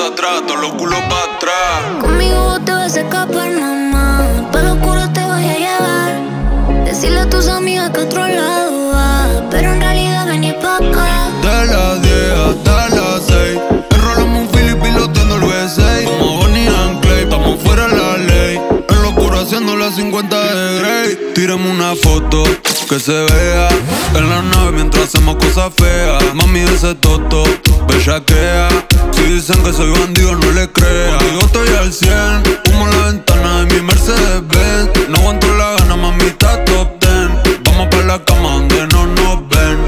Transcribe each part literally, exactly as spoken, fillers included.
atrás, atrás, todos los culos para atrás. Conmigo te vas a escapar, mamá. Para lo oscuro te voy a llevar. Decirle a tus amigas que a otro lado va, pero en realidad venís pa' acá. De las diez hasta las seis, enrolamos un Philip piloteando el V seis. Como Bonnie and Clay, estamos fuera de la ley. En lo oscuro haciendo las cincuenta de Grey. Tírame una foto que se vea en la nave mientras hacemos cosas feas. Mami, ese toto bellaquea. Si dicen que soy bandido, no le creas. Contigo estoy al cien, humo la ventana de mi Mercedes Benz. No aguanto la gana, mami, está top ten. Vamos pa' la cama donde no nos ven.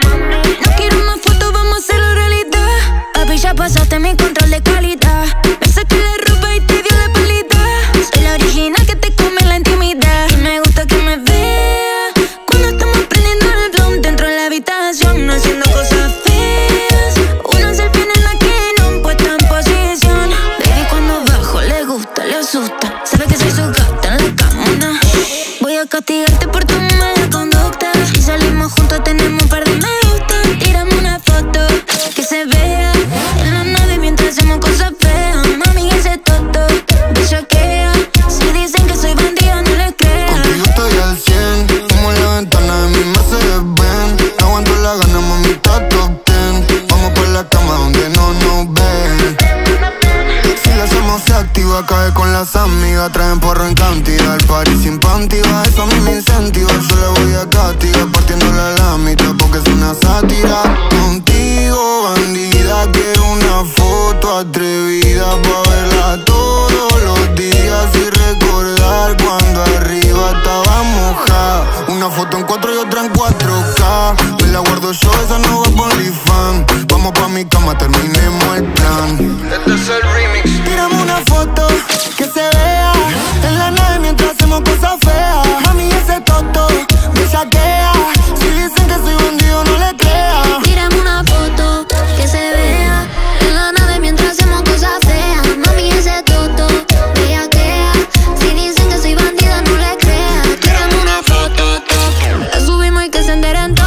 No quiero más fotos, vamos a hacerlo realidad. Papi, ya pasaste mi control de calidad. Me saqué la ropa y te dio la palita. Soy la original que te come la intimidad. Y me gusta que me veas haciendo cosas feas. Una selfie en la que no han puesto en posición. Baby, cuando bajo le gusta, le asusta. Sabe que soy su gata en la cama. Voy a castigarte por tu mala conducta. Si salimos juntos tenemos un par de me gusta. Tírame una foto que se vea en la nave mientras hacemos cosas feas. Mami, ese toto bellaquea. Si dicen que soy bandido, no les creas. Contigo estoy al cien, como la ventana de mi Mercedes Benz. Ganamos mitad top ten. Vamos por la cama donde no nos ven. Si la hacemos se activa, cae con las amigas. Traen porro en cantidad, el party sin panty va. Eso a mí me incentiva, yo le voy a castigar partiéndole a la mitad porque es una sátira. Contigo, bandida, quiero una foto atrevida pa' verla todos los días y recordar cuando arriba estaba mojada. Una foto en cuatro y otra en cuatro K. La guardo yo, esa no va por OnlyFans. Vamos pa' mi cama, terminemos el plan. Este es el remix. Tírame una foto que se vea en la nave mientras hacemos cosas feas. Mami, ese toto bellaquea. Si dicen que soy bandido, no le creas. Tírame una foto que se vea en la nave mientras hacemos cosas feas. Mami, ese toto bellaquea. Si dicen que soy bandido, no le creas. Tírame una foto que la subimos y que se enteren toto.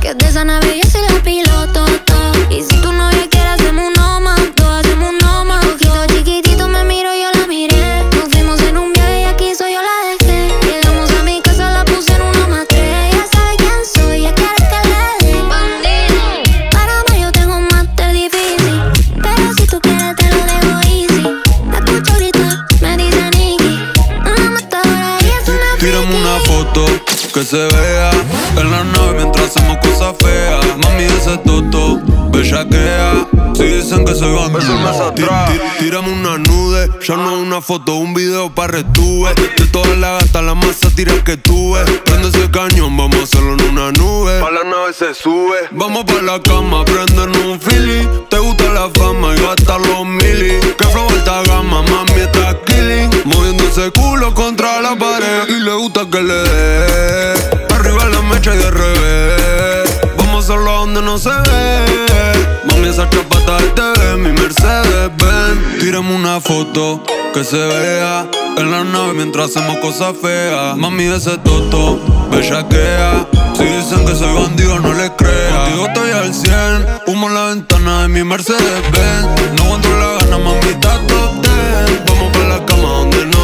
Que de esa nave yo soy la piloto, to. Y si tu novia quiere hacemos uno más, dos, hacemos uno más. Ojito chiquitito me miro, yo la miré. Nos fuimos en un viaje y aquí soy yo la dejé. Llegamos a mi casa, la puse en uno más tres. Ya sabe quién soy, ya quiere que le dé. Bandido. Para más yo tengo un máster difícil, pero si tú quieres te lo dejo easy. La escucho gritar, me dice Nicky, una matadora y es una friki. Tírame una foto que se vea en la nave mientras hacemos cosas feas. Mami, ese toto bellaquea. Si dicen que soy bandido, tírame una nude. Ya no es una foto, un video pa' retuve. De todas las gatas, la más sátira que tuve. Prende ese cañón, vamos a hacerlo en una nube. Pa' la nave se sube. Vamos pa' la cama, prenden un fili. Te gusta la fama y gastar los mili. Que flow alta gama, mami, está killing. Moviendo ese culo contra la pared. Y le gusta que le dé. Arriba la mecha y de revés. Vamos a hacerlo donde no se ve. Mami, esa chapata del T V, mi Mercedes Benz. Tírame una foto que se vea en la nave mientras hacemos cosas feas. Mami, ese toto bellaquea. Si dicen que soy bandido, no les creas. Contigo estoy al cien, humo la ventana de mi Mercedes Benz. No aguanto la gana, mami, está top ten. Vamos pa' la cama donde no